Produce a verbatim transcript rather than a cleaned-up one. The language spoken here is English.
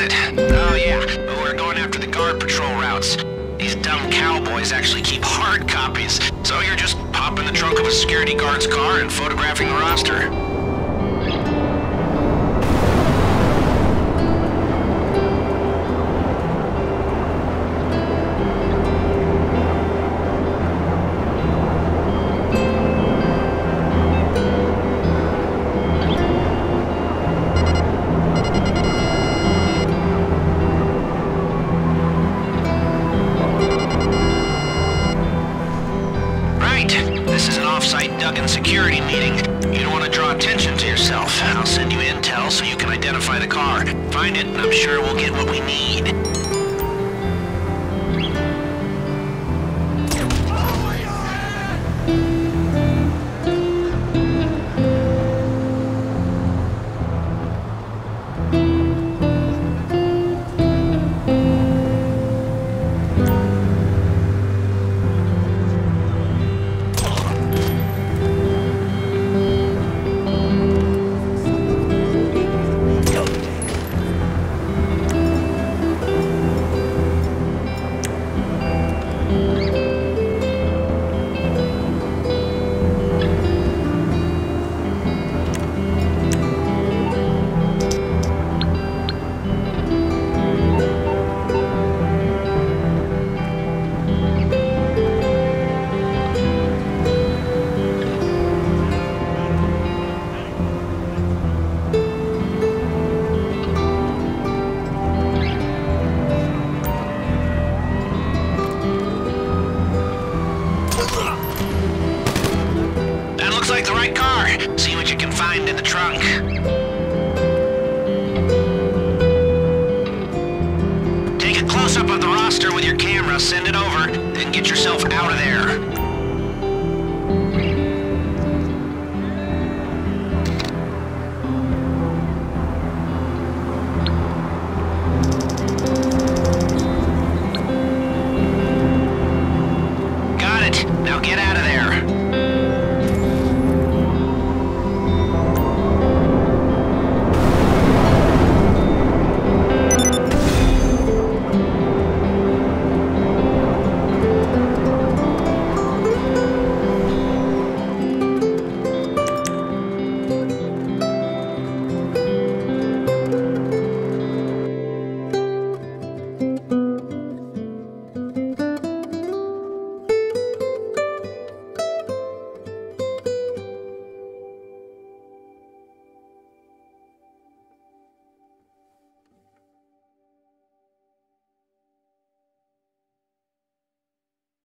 it? Oh yeah, we're going after the guard patrol routes. These dumb cowboys actually keep hard copies, so you're just popping the trunk of a security guard's car and photographing the roster. Up of the roster with your camera, send it over, then get yourself out of there.